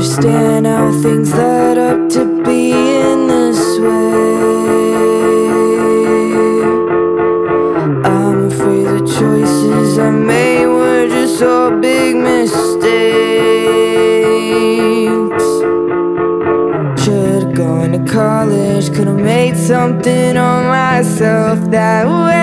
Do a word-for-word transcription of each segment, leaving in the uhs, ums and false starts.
understand how things led up to being this way. I'm afraid the choices I made were just all big mistakes. Should've gone to college, could've made something of myself that way.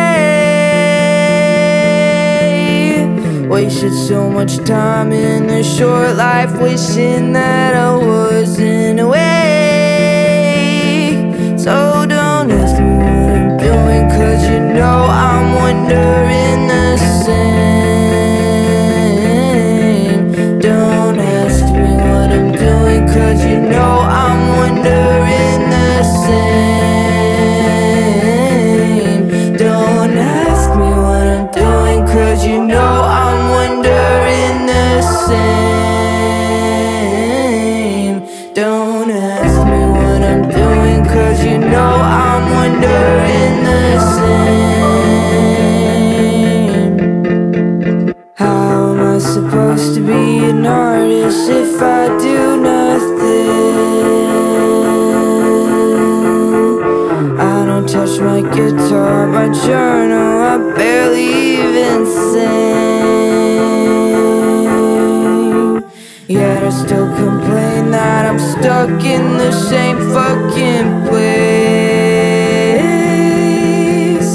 Wasted so much time in a short life, wishing that I wasn't awake. So don't ask me what I'm doing, 'cause you know I'm wondering the same. Don't ask me what I'm doing, 'cause you know I'm wondering the same. Don't ask me what I'm doing, 'cause you know I'm wondering the same. Don't ask me what I'm doing, 'cause you know I'm wondering the same. How am I supposed to be an artist if I do nothing? I don't touch my guitar, my journal, I barely even sing. Yet I still complain that I'm stuck in the same fucking place.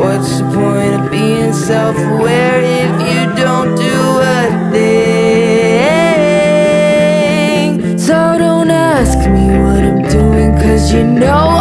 What's the point of being self-aware if you don't do a thing? So don't ask me what I'm doing, 'cause you know